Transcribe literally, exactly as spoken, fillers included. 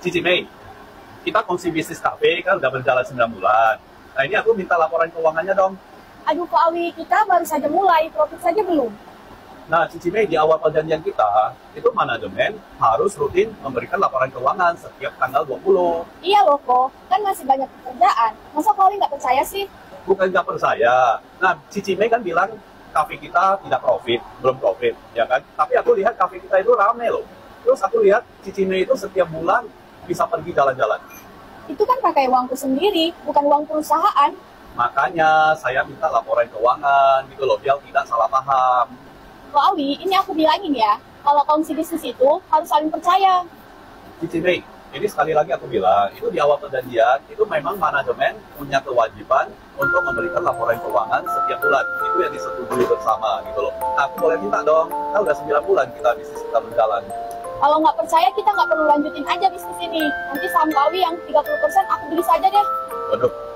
Cici Mei, kita Kongsi Bisnis Cafe kan udah berjalan sembilan bulan. Nah ini aku minta laporan keuangannya dong. Aduh Pak Awi, kita baru saja mulai, profit saja belum. Nah Cici Mei, di awal perjanjian kita, itu manajemen harus rutin memberikan laporan keuangan setiap tanggal dua puluh. Iya loh kok, kan masih banyak pekerjaan. Masa Pak Awi nggak percaya sih? Bukan nggak percaya. Nah Cici Mei kan bilang kafe kita tidak profit, belum profit, ya kan? Tapi aku lihat kafe kita itu rame loh. Terus aku lihat Cici Mei itu setiap bulan bisa pergi jalan-jalan. Itu kan pakai uangku sendiri, bukan uang perusahaan. Makanya saya minta laporan keuangan, gitu loh, biar tidak salah paham. Pak Awi, ini aku bilangin ya, kalau Kongsi Bisnis itu harus saling percaya. Cici Mei, ini sekali lagi aku bilang, itu di awal perjanjian, itu memang manajemen punya kewajiban untuk memberikan laporan keuangan setiap bulan. Itu yang disetujui bersama, gitu loh. Aku boleh minta dong, kita udah sembilan bulan kita bisnis kita berjalan. Kalau nggak percaya, kita nggak perlu lanjutin aja bisnis ini. Nanti saham Pak Awi yang tiga puluh persen aku beli saja deh. Waduh.